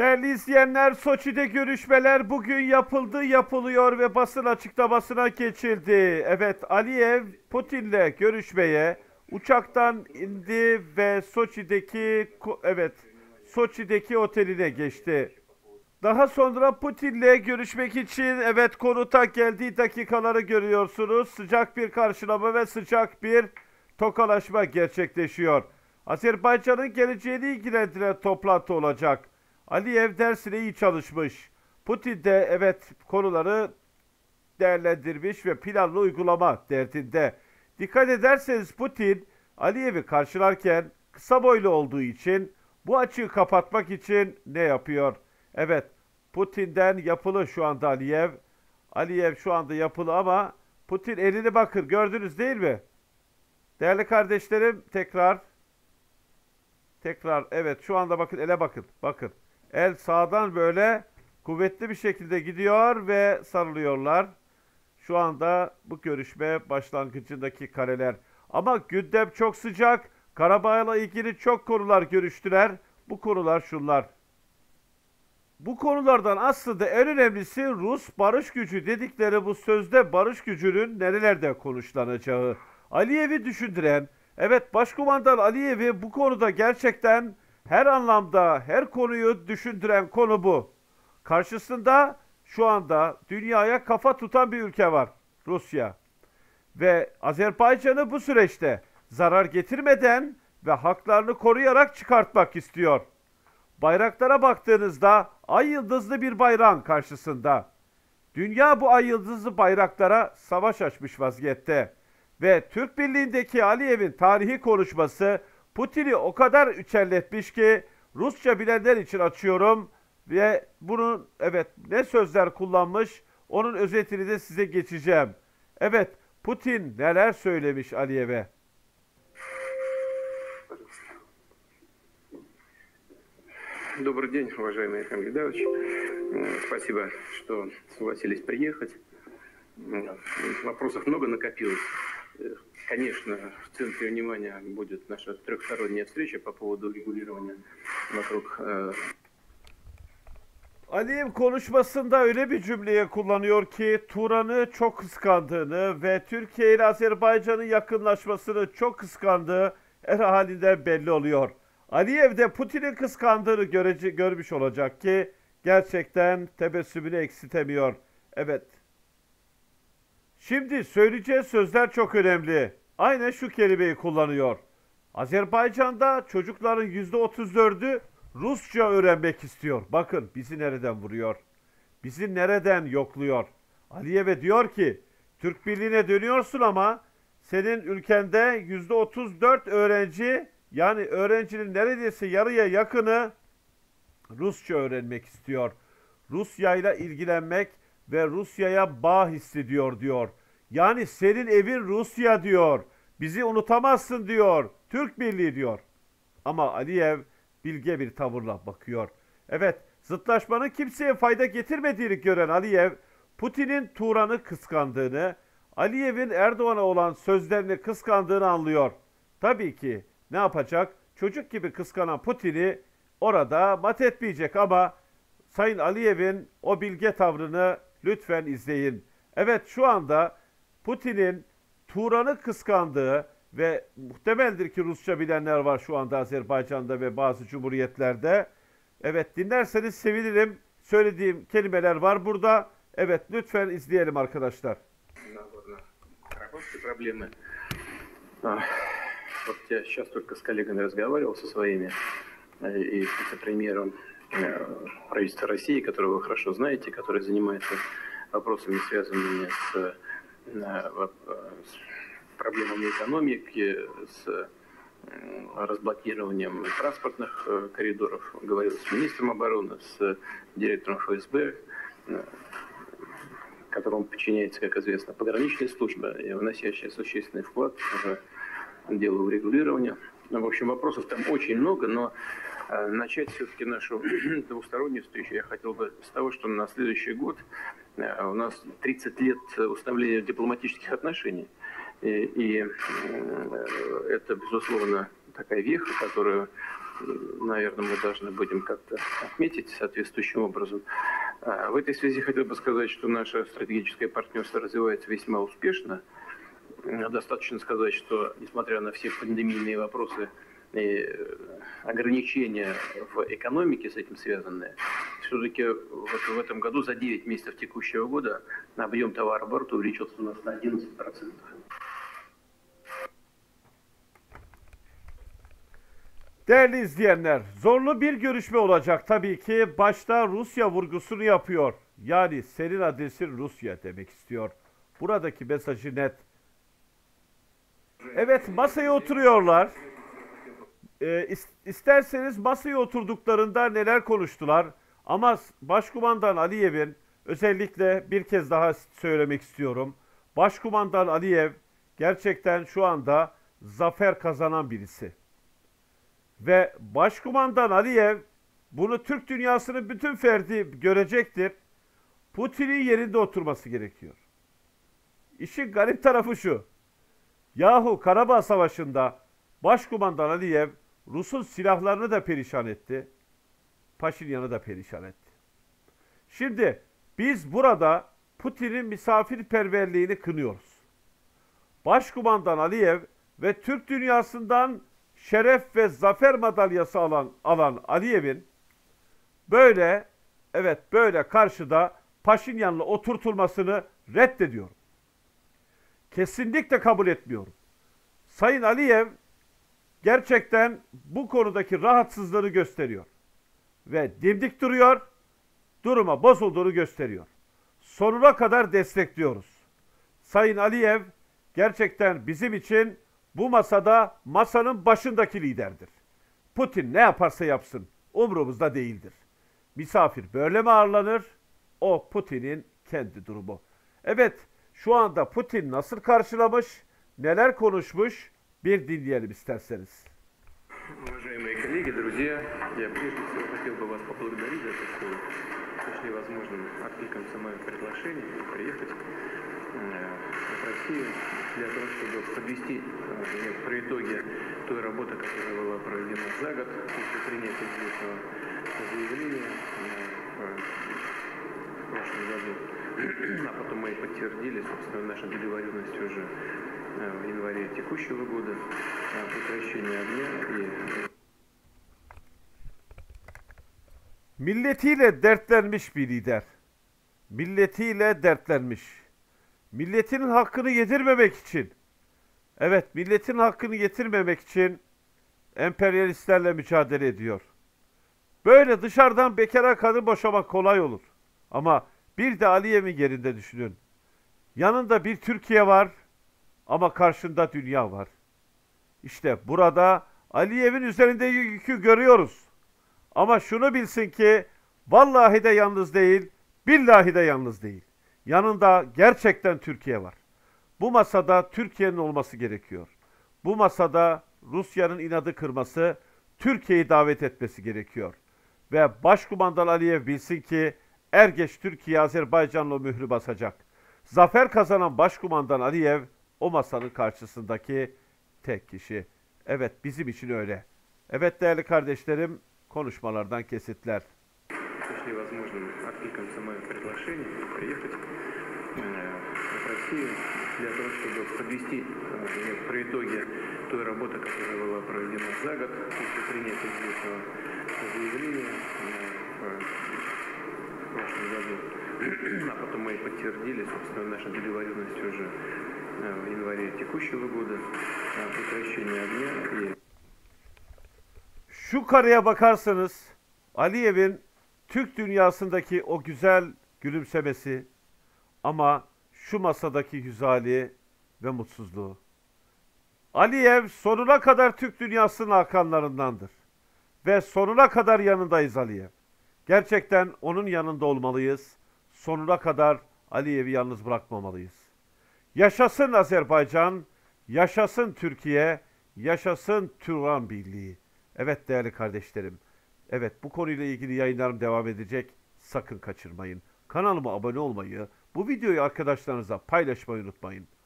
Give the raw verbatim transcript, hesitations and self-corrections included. Değerli izleyenler, Soçi'de görüşmeler bugün yapıldı, yapılıyor ve basın açıklamasına geçildi. Evet, Aliyev Putin'le görüşmeye uçaktan indi ve Soçi'deki evet Soçi'deki oteline geçti. Daha sonra Putin'le görüşmek için evet konuta geldiği dakikaları görüyorsunuz. Sıcak bir karşılama ve sıcak bir tokalaşma gerçekleşiyor. Azerbaycan'ın geleceğini ilgilendiren toplantı olacak. Aliyev dersine iyi çalışmış. Putin de evet konuları değerlendirmiş ve planlı uygulama derdinde. Dikkat ederseniz Putin Aliyev'i karşılarken kısa boylu olduğu için bu açığı kapatmak için ne yapıyor? Evet, Putin'den yapılı şu anda Aliyev. Aliyev şu anda yapılı ama Putin elini bakın, gördünüz değil mi? Değerli kardeşlerim, tekrar tekrar evet şu anda bakın, ele bakın. Bakın. El sağdan böyle kuvvetli bir şekilde gidiyor ve sarılıyorlar. Şu anda bu görüşme başlangıcındaki kareler. Ama gündem çok sıcak. Karabağ'la ilgili çok konular görüştüler. Bu konular şunlar. Bu konulardan aslında en önemlisi Rus barış gücü dedikleri bu sözde barış gücünün nerelerde konuşlanacağı. Aliyev'i düşündüren, evet Başkumandan Aliyev'i bu konuda gerçekten her anlamda her konuyu düşündüren konu bu. Karşısında şu anda dünyaya kafa tutan bir ülke var, Rusya. Ve Azerbaycan'ı bu süreçte zarar getirmeden ve haklarını koruyarak çıkartmak istiyor. Bayraklara baktığınızda ay yıldızlı bir bayrağın karşısında. Dünya bu ay yıldızlı bayraklara savaş açmış vaziyette. Ve Türk Birliği'ndeki Aliyev'in tarihi konuşması Putin'i o kadar içerletmiş ki Rusça bilenler için açıyorum ve bunun evet ne sözler kullanmış onun özetini de size geçeceğim. Evet, Putin neler söylemiş Aliyev'e? Добрый день, уважаемый Михаил Гидович. Спасибо, что согласились приехать. Вопросов много накопилось. Конечно, в центре внимания будет наша трехсторонняя встреча по поводу регулирования вокруг... Aliyev konuşmasında öyle bir cümleye kullanıyor ki Turan'ı çok kıskandığını ve Türkiye ile Azerbaycan'ın yakınlaşmasını çok kıskandığı her halinden belli oluyor. Aliyev de Putin'in kıskandığını görece, görmüş olacak ki gerçekten tebessümünü eksiltemiyor. Evet. Şimdi söyleyeceği sözler çok önemli. Aynen şu kelimeyi kullanıyor. Azerbaycan'da çocukların yüzde otuz dördü Rusça öğrenmek istiyor. Bakın bizi nereden vuruyor? Bizi nereden yokluyor? Aliyev'e diyor ki Türk Birliği'ne dönüyorsun ama senin ülkende yüzde otuz dört öğrenci, yani öğrencinin neredeyse yarıya yakını Rusça öğrenmek istiyor. Rusya'yla ilgilenmek ve Rusya'ya bağ hissediyor diyor. Yani senin evin Rusya diyor. Bizi unutamazsın diyor. Türk Birliği diyor. Ama Aliyev bilge bir tavırla bakıyor. Evet, zıtlaşmanın kimseye fayda getirmediğini gören Aliyev, Putin'in Turan'ı kıskandığını, Aliyev'in Erdoğan'a olan sözlerini kıskandığını anlıyor. Tabii ki ne yapacak? Çocuk gibi kıskanan Putin'i orada mat etmeyecek ama Sayın Aliyev'in o bilge tavrını lütfen izleyin. Evet, şu anda Putin'in Turan'ı kıskandığı ve muhtemeldir ki Rusça bilenler var şu anda Azerbaycan'da ve bazı cumhuriyetlerde. Evet, dinlerseniz sevinirim. Söylediğim kelimeler var burada. Evet, lütfen izleyelim arkadaşlar. Вот я сейчас только с коллегами разговаривал, со своими, и с вице-премьером правительства России, которого вы хорошо знаете, который занимается вопросами, связанными с проблемами экономики, с разблокированием транспортных коридоров. Говорил с министром обороны, с директором Эф Эс Бэ, которому подчиняется, как известно, пограничная служба, вносящая существенный вклад в дело урегулирования. Ну, в общем, вопросов там очень много, но э, начать все-таки нашу двустороннюю встречу я хотел бы с того, что на следующий год э, у нас тридцать лет установления дипломатических отношений. И, и э, это, безусловно, такая веха, которую наверное, мы должны будем как-то отметить соответствующим образом. В этой связи хотел бы сказать, что наше стратегическое партнерство развивается весьма успешно. Достаточно сказать, что, несмотря на все пандемийные вопросы и ограничения в экономике с этим связанные, все-таки вот в этом году за девять месяцев текущего года объем товарооборота увеличился у нас на одиннадцать процентов. Değerli izleyenler, zorlu bir görüşme olacak tabii ki. Başta Rusya vurgusunu yapıyor. Yani senin adresin Rusya demek istiyor. Buradaki mesajı net. Evet, masaya oturuyorlar. Ee, isterseniz masaya oturduklarında neler konuştular. Ama Başkumandan Aliyev'in, özellikle bir kez daha söylemek istiyorum. Başkumandan Aliyev gerçekten şu anda zafer kazanan birisi. Ve Başkumandan Aliyev bunu Türk dünyasının bütün ferdi görecektir. Putin'in yerinde oturması gerekiyor. İşin garip tarafı şu. Yahu Karabağ Savaşı'nda Başkumandan Aliyev Rus'un silahlarını da perişan etti. Paşinyan'ı da perişan etti. Şimdi biz burada Putin'in misafirperverliğini kınıyoruz. Başkumandan Aliyev ve Türk dünyasından şeref ve zafer madalyası alan, alan Aliyev'in böyle, evet böyle karşıda Paşinyan'la oturtulmasını reddediyorum. Kesinlikle kabul etmiyorum. Sayın Aliyev gerçekten bu konudaki rahatsızlığını gösteriyor. Ve dimdik duruyor, duruma bozulduğunu gösteriyor. Sonuna kadar destekliyoruz. Sayın Aliyev gerçekten bizim için bu masada masanın başındaki liderdir. Putin ne yaparsa yapsın umurumuzda değildir. Misafir böyle mi ağırlanır? O Putin'in kendi durumu. Evet, şu anda Putin nasıl karşılamış, neler konuşmuş bir dinleyelim isterseniz. Уважаемые коллеги, друзья, я прежде всего хотел бы вас поблагодарить за то, что нашли возможным откликнуться моему приглашению и приехать в Россию для того, чтобы подвести при итоге той работы, которая была проведена за год после принятия известного заявления в прошлом году, а потом мы и подтвердили, собственно, нашу договоренность уже в январе текущего года о прекращении огня и... Milletiyle dertlenmiş bir lider. Milletiyle dertlenmiş. Milletinin hakkını yedirmemek için. Evet, milletin hakkını yedirmemek için emperyalistlerle mücadele ediyor. Böyle dışarıdan bekara kadın boşamak kolay olur. Ama bir de Aliyev'in yerinde düşünün. Yanında bir Türkiye var ama karşında dünya var. İşte burada Aliyev'in üzerinde yükü görüyoruz. Ama şunu bilsin ki vallahi de yalnız değil, billahi de yalnız değil. Yanında gerçekten Türkiye var. Bu masada Türkiye'nin olması gerekiyor. Bu masada Rusya'nın inadı kırması, Türkiye'yi davet etmesi gerekiyor. Ve Başkumandan Aliyev bilsin ki er geç Türkiye Azerbaycan'la mührü basacak. Zafer kazanan Başkumandan Aliyev o masanın karşısındaki tek kişi. Evet, bizim için öyle. Evet değerli kardeşlerim, konuşmalardan kesitler. Şu karaya bakarsanız Aliyev'in Türk dünyasındaki o güzel gülümsemesi ama şu masadaki hüzali ve mutsuzluğu. Aliyev sonuna kadar Türk dünyasının hakanlarındandır. Ve sonuna kadar yanındayız Aliyev. Gerçekten onun yanında olmalıyız. Sonuna kadar Aliyev'i yalnız bırakmamalıyız. Yaşasın Azerbaycan, yaşasın Türkiye, yaşasın Türk Birliği. Evet değerli kardeşlerim. Evet, bu konuyla ilgili yayınlarım devam edecek. Sakın kaçırmayın. Kanalıma abone olmayı, bu videoyu arkadaşlarınıza paylaşmayı unutmayın.